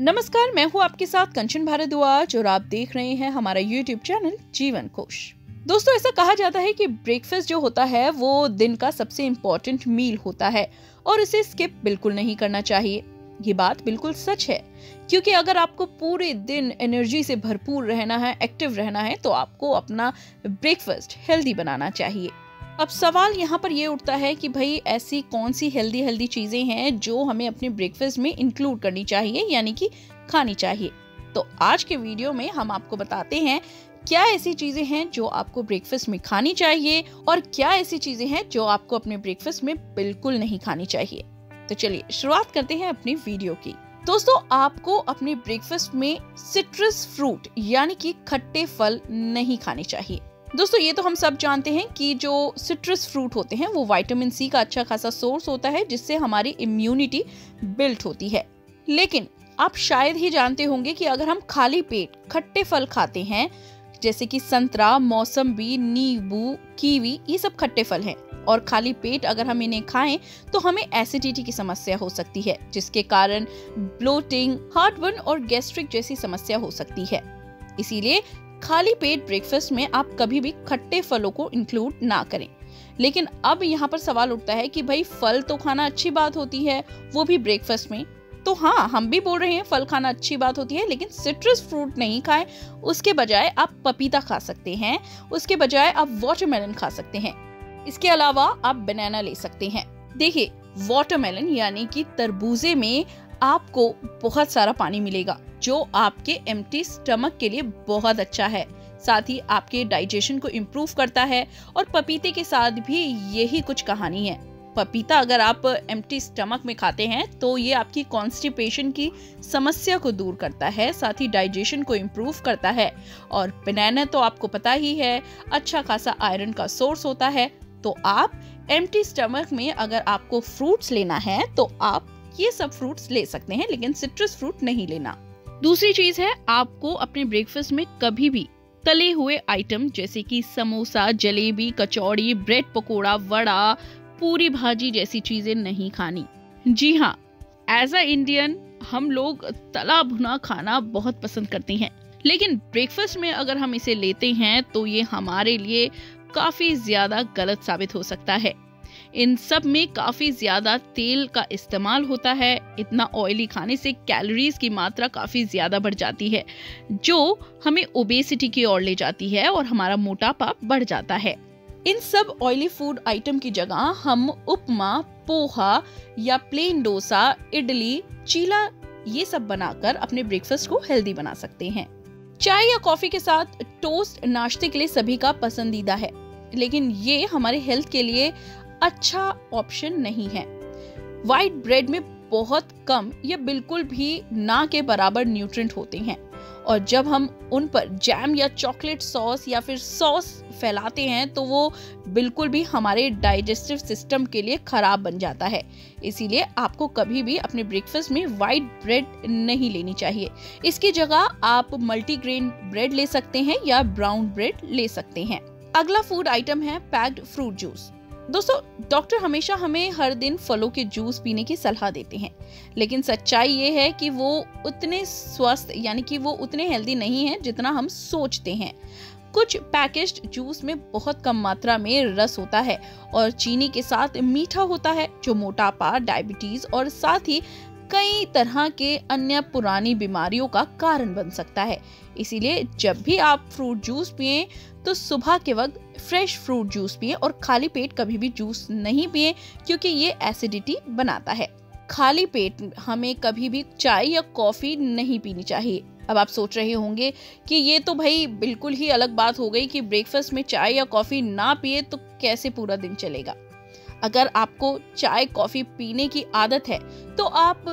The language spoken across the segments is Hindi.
नमस्कार, मैं हूं आपके साथ कंचन भारद्वाज और आप देख रहे हैं हमारा YouTube चैनल जीवन कोश। दोस्तों, ऐसा कहा जाता है कि ब्रेकफास्ट जो होता है वो दिन का सबसे इम्पोर्टेंट मील होता है और इसे स्किप बिल्कुल नहीं करना चाहिए। ये बात बिल्कुल सच है, क्योंकि अगर आपको पूरे दिन एनर्जी से भरपूर रहना है, एक्टिव रहना है, तो आपको अपना ब्रेकफास्ट हेल्दी बनाना चाहिए। अब सवाल यहाँ पर ये उठता है कि भाई ऐसी कौन सी हेल्दी चीज़ें हैं जो हमें अपने ब्रेकफास्ट में इंक्लूड करनी चाहिए, यानी कि खानी चाहिए। तो आज के वीडियो में हम आपको बताते हैं क्या ऐसी चीज़ें हैं जो आपको ब्रेकफास्ट में खानी चाहिए और क्या ऐसी चीज़ें हैं जो आपको अपने ब्रेकफास्ट में बिल्कुल नहीं खानी चाहिए। तो चलिए शुरुआत करते हैं अपनी वीडियो की। दोस्तों, आपको अपने ब्रेकफास्ट में सिट्रस फ्रूट यानी कि खट्टे फल नहीं खाने चाहिए। दोस्तों, ये तो हम सब जानते हैं कि जो सिट्रस फ्रूट होते हैं वो विटामिन सी का अच्छा खासा सोर्स होता है, जिससे हमारी इम्यूनिटी बिल्ड होती है। लेकिन आप शायद ही जानते होंगे कि अगर हम खाली पेट खट्टे फल खाते हैं, जैसे कि संतरा, मौसम्बी, नींबू, कीवी, ये सब खट्टे फल हैं, और खाली पेट अगर हम इन्हें खाएं तो हमें एसिडिटी की समस्या हो सकती है, जिसके कारण ब्लोटिंग, हार्टबर्न और गैस्ट्रिक जैसी समस्या हो सकती है। इसीलिए खाली पेट ब्रेकफास्ट में आप कभी भी खट्टे फलों को इंक्लूड ना करें। लेकिन अब यहाँ पर सवाल उठता है कि भाई फल तो खाना अच्छी बात होती है, वो भी ब्रेकफास्ट में। तो हाँ, हम भी बोल रहे हैं फल खाना अच्छी बात होती है, लेकिन सिट्रस फ्रूट नहीं खाएं। उसके बजाय आप पपीता खा सकते हैं, उसके बजाय आप वाटरमेलन खा सकते हैं, इसके अलावा आप बनाना ले सकते हैं। देखिए, वाटरमेलन यानी कि तरबूजे में आपको बहुत सारा पानी मिलेगा, जो आपके एम्प्टी स्टमक के लिए बहुत अच्छा है, साथ ही आपके डाइजेशन को इम्प्रूव करता है। और पपीते के साथ भी यही कुछ कहानी है। पपीता अगर आप एम्प्टी स्टमक में खाते हैं तो ये आपकी कॉन्स्टिपेशन की समस्या को दूर करता है, साथ ही डाइजेशन को इम्प्रूव करता है। और बनाना तो आपको पता ही है, अच्छा खासा आयरन का सोर्स होता है। तो आप एम्प्टी स्टमक में अगर आपको फ्रूट्स लेना है तो आप ये सब फ्रूट्स ले सकते हैं, लेकिन सिट्रस फ्रूट नहीं लेना। दूसरी चीज है, आपको अपने ब्रेकफास्ट में कभी भी तले हुए आइटम जैसे कि समोसा, जलेबी, कचौड़ी, ब्रेड पकोड़ा, वड़ा, पूरी भाजी जैसी चीजें नहीं खानी। जी हाँ, एज अ इंडियन हम लोग तला भुना खाना बहुत पसंद करते हैं, लेकिन ब्रेकफास्ट में अगर हम इसे लेते हैं तो ये हमारे लिए काफी ज्यादा गलत साबित हो सकता है। इन सब में काफी ज्यादा तेल का इस्तेमाल होता है। इतना ऑयली खाने से कैलोरीज की मात्रा काफी ज्यादा बढ़ जाती है, जो हमें ओबेसिटी की ओर ले जाती है और हमारा मोटापा बढ़ जाता है। इन सब ऑयली फूड आइटम की जगह हम उपमा, पोहा या प्लेन डोसा, इडली, चीला, ये सब बनाकर अपने ब्रेकफास्ट को हेल्दी बना सकते हैं। चाय या कॉफी के साथ टोस्ट नाश्ते के लिए सभी का पसंदीदा है, लेकिन ये हमारे हेल्थ के लिए अच्छा ऑप्शन नहीं है। वाइट ब्रेड में बहुत कम या बिल्कुल भी ना के बराबर न्यूट्रिएंट होते हैं, और जब हम उन पर जैम या चॉकलेट सॉस या फिर सॉस फैलाते हैं तो वो बिल्कुल भी हमारे डाइजेस्टिव सिस्टम के लिए खराब बन जाता है। इसीलिए आपको कभी भी अपने ब्रेकफास्ट में वाइट ब्रेड नहीं लेनी चाहिए। इसकी जगह आप मल्टीग्रेन ब्रेड ले सकते हैं या ब्राउन ब्रेड ले सकते हैं। अगला फूड आइटम है पैक्ड फ्रूट जूस। दोस्तों, डॉक्टर हमेशा हमें हर दिन फलों के जूस पीने की सलाह देते हैं, लेकिन सच्चाई ये है कि वो उतने स्वस्थ यानी कि वो उतने हेल्दी नहीं हैं जितना हम सोचते हैं। कुछ पैकेज्ड जूस में बहुत कम मात्रा में रस होता है और चीनी के साथ मीठा होता है, जो मोटापा, डायबिटीज और साथ ही कई तरह के अन्य पुरानी बीमारियों का कारण बन सकता है। इसीलिए जब भी आप फ्रूट जूस पिए तो सुबह के वक्त फ्रेश फ्रूट जूस पिए और खाली पेट कभी भी जूस नहीं पिए, क्योंकि ये एसिडिटी बनाता है। खाली पेट हमें कभी भी चाय या कॉफी नहीं पीनी चाहिए। अब आप सोच रहे होंगे कि ये तो भाई बिल्कुल ही अलग बात हो गई कि ब्रेकफास्ट में चाय या कॉफी ना पिए तो कैसे पूरा दिन चलेगा। अगर आपको चाय कॉफी पीने की आदत है तो आप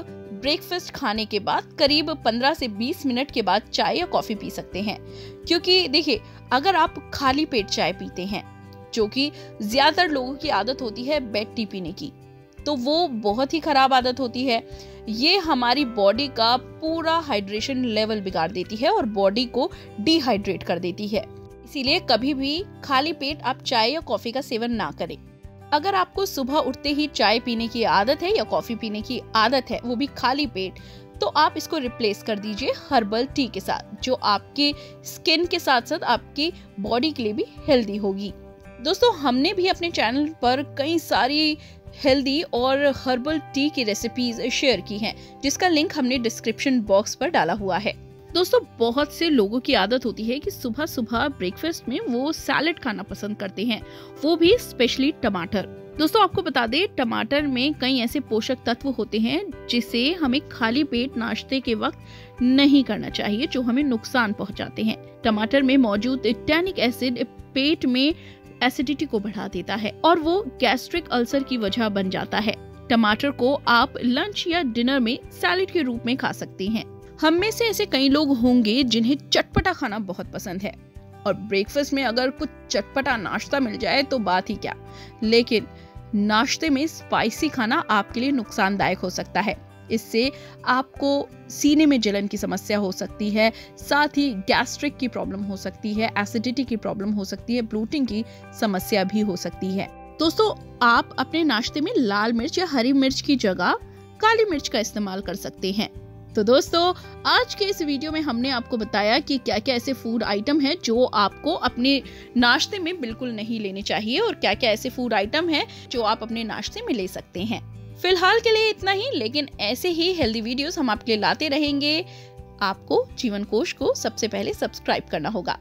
ब्रेकफास्ट खाने के बाद करीब 15 से 20 मिनट के बाद चाय या कॉफी पी सकते हैं, क्योंकि देखिए, अगर आप खाली पेट चाय पीते हैं, जो कि ज्यादातर लोगों की आदत होती है बेड टी पीने की, तो वो बहुत ही खराब आदत होती है। ये हमारी बॉडी का पूरा हाइड्रेशन लेवल बिगाड़ देती है और बॉडी को डिहाइड्रेट कर देती है। इसीलिए कभी भी खाली पेट आप चाय या कॉफी का सेवन ना करें। अगर आपको सुबह उठते ही चाय पीने की आदत है या कॉफी पीने की आदत है, वो भी खाली पेट, तो आप इसको रिप्लेस कर दीजिए हर्बल टी के साथ, जो आपके स्किन के साथ साथ आपकी बॉडी के लिए भी हेल्दी होगी। दोस्तों, हमने भी अपने चैनल पर कई सारी हेल्दी और हर्बल टी की रेसिपीज शेयर की हैं, जिसका लिंक हमने डिस्क्रिप्शन बॉक्स पर डाला हुआ है। दोस्तों, बहुत से लोगों की आदत होती है कि सुबह सुबह ब्रेकफास्ट में वो सैलेड खाना पसंद करते हैं, वो भी स्पेशली टमाटर। दोस्तों, आपको बता दें, टमाटर में कई ऐसे पोषक तत्व होते हैं जिसे हमें खाली पेट नाश्ते के वक्त नहीं करना चाहिए, जो हमें नुकसान पहुंचाते हैं। टमाटर में मौजूद टैनिक एसिड पेट में एसिडिटी को बढ़ा देता है और वो गैस्ट्रिक अल्सर की वजह बन जाता है। टमाटर को आप लंच या डिनर में सैलेड के रूप में खा सकते हैं। हम में से ऐसे कई लोग होंगे जिन्हें चटपटा खाना बहुत पसंद है और ब्रेकफास्ट में अगर कुछ चटपटा नाश्ता मिल जाए तो बात ही क्या। लेकिन नाश्ते में स्पाइसी खाना आपके लिए नुकसानदायक हो सकता है। इससे आपको सीने में जलन की समस्या हो सकती है, साथ ही गैस्ट्रिक की प्रॉब्लम हो सकती है, एसिडिटी की प्रॉब्लम हो सकती है, ब्लोटिंग की समस्या भी हो सकती है। दोस्तों, आप अपने नाश्ते में लाल मिर्च या हरी मिर्च की जगह काली मिर्च का इस्तेमाल कर सकते हैं। तो दोस्तों, आज के इस वीडियो में हमने आपको बताया कि क्या क्या ऐसे फूड आइटम हैं जो आपको अपने नाश्ते में बिल्कुल नहीं लेने चाहिए और क्या क्या ऐसे फूड आइटम हैं जो आप अपने नाश्ते में ले सकते हैं। फिलहाल के लिए इतना ही, लेकिन ऐसे ही हेल्दी वीडियोस हम आपके लिए लाते रहेंगे। आपको जीवन कोश को सबसे पहले सब्सक्राइब करना होगा।